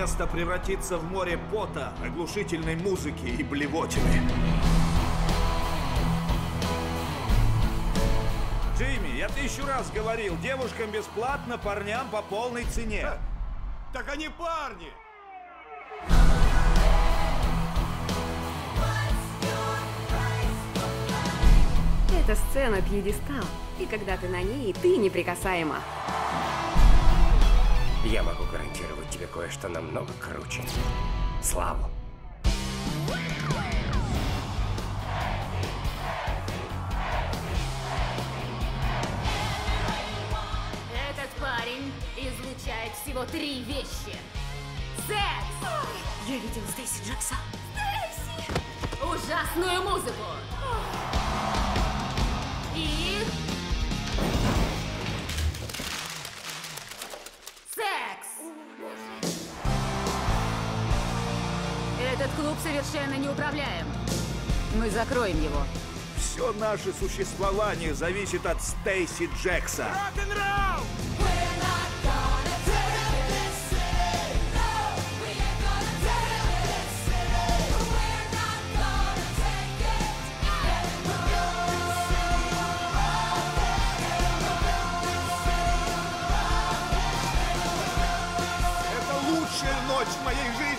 место превратится в море пота, оглушительной музыки и блевотины. Джимми, я 1000 раз говорил, девушкам бесплатно, парням по полной цене. Ха, так они парни! Это сцена пьедестал, и когда ты на ней, ты неприкасаема. Я могу гарантировать тебе кое-что намного круче. Славу. Этот парень излучает всего 3 вещи. Секс! Я видела Стейси Джекса. Стейси! Ужасную музыку! И... Этот клуб совершенно неуправляем. Мы закроем его. Все наше существование зависит от Стейси Джекса. Рок-н-ролл! Это лучшая ночь в моей жизни!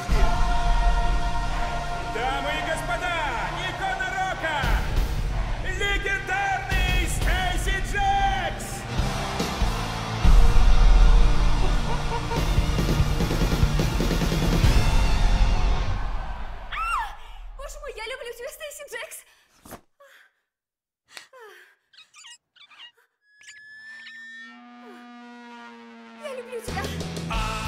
Дамы и господа, Никон Рокко, легендарный Стейси Джекс! Боже мой, я люблю тебя, Стейси Джекс! Я люблю тебя!